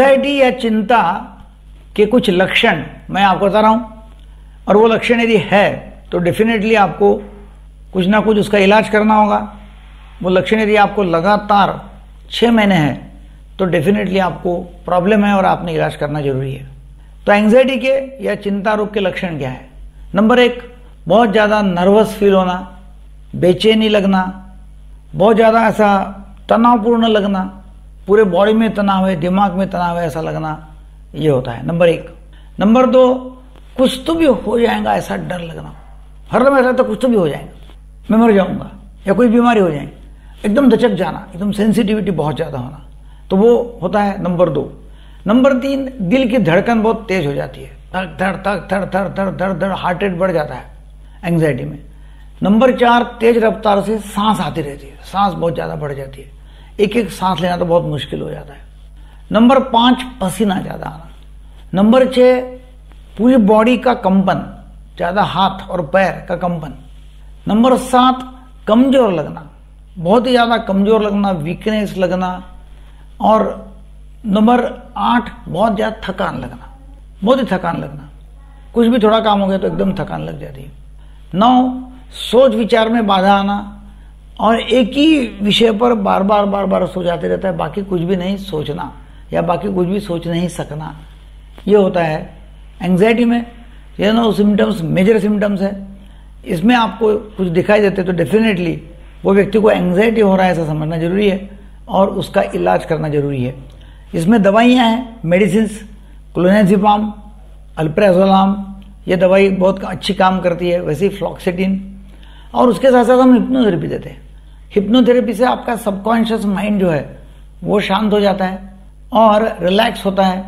Anxiety या चिंता के कुछ लक्षण मैं आपको बता रहा हूँ, और वो लक्षण यदि है तो डेफिनेटली आपको कुछ ना कुछ उसका इलाज करना होगा। वो लक्षण यदि आपको लगातार 6 महीने हैं तो डेफिनेटली आपको प्रॉब्लम है और आपने इलाज करना जरूरी है। तो एंग्जाइटी के या चिंता रोग के लक्षण क्या है? नंबर 1, बहुत ज़्यादा नर्वस फील होना, बेचैनी लगना, बहुत ज़्यादा ऐसा तनावपूर्ण लगना, पूरे बॉडी में तनाव है, दिमाग में तनाव है ऐसा लगना, ये होता है नंबर 1। नंबर 2, कुछ तो भी हो जाएगा ऐसा डर लगना, हरदम ऐसा तो कुछ तो भी हो जाएगा, मैं मर जाऊँगा या कोई बीमारी हो जाएगी, एकदम दचक जाना, एकदम सेंसिटिविटी बहुत ज़्यादा होना, तो वो होता है नंबर 2। नंबर 3, दिल की धड़कन बहुत तेज हो जाती है, धड़ धड़ धड़ धड़ धड़ धड़ धड़ धड़, हार्ट रेट बढ़ जाता है एंग्जाइटी में। नंबर 4, तेज रफ्तार से सांस आती रहती है, सांस बहुत ज़्यादा बढ़ जाती है, एक एक सांस लेना तो बहुत मुश्किल हो जाता है। नंबर 5, पसीना ज़्यादा आना। नंबर 6, पूरी बॉडी का कंपन, ज़्यादा हाथ और पैर का कंपन। नंबर 7, कमज़ोर लगना, बहुत ही ज़्यादा कमज़ोर लगना, वीकनेस लगना। और नंबर 8, बहुत ज़्यादा थकान लगना, बहुत ही थकान लगना, कुछ भी थोड़ा काम हो गया तो एकदम थकान लग जाती है। 9, सोच विचार में बाधा आना और एक ही विषय पर बार बार बार बार सोचाते रहता है, बाकी कुछ भी नहीं सोचना या बाकी कुछ भी सोच नहीं सकना, ये होता है एंग्जाइटी में। ये नो सिम्टम्स मेजर सिम्टम्स है, इसमें आपको कुछ दिखाई देते तो डेफिनेटली वो व्यक्ति को एंग्जाइटी हो रहा है ऐसा समझना जरूरी है और उसका इलाज करना जरूरी है। इसमें दवाइयाँ हैं, मेडिसिन्स, क्लोनाज़ेपाम, अल्प्राज़ोलम, ये दवाई बहुत अच्छी काम करती है, वैसे ही फ्लॉक्सीटिन, और उसके साथ साथ हम हिप्नोथेरेपी देते हैं। हिप्नोथेरेपी से आपका सबकॉन्शियस माइंड जो है वो शांत हो जाता है और रिलैक्स होता है,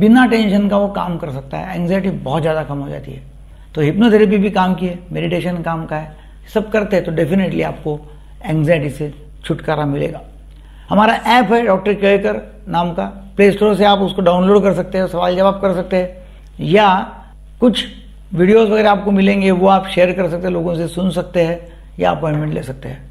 बिना टेंशन का वो काम कर सकता है, एंग्जाइटी बहुत ज़्यादा कम हो जाती है। तो हिप्नोथेरेपी भी काम की है, मेडिटेशन काम का है, सब करते हैं तो डेफिनेटली आपको एंग्जाइटी से छुटकारा मिलेगा। हमारा ऐप है डॉक्टर केलकर नाम का, प्ले स्टोर से आप उसको डाउनलोड कर सकते हो, सवाल जवाब कर सकते हैं, या कुछ वीडियोस वगैरह आपको मिलेंगे वो आप शेयर कर सकते हैं, लोगों से सुन सकते हैं या अपॉइंटमेंट ले सकते हैं।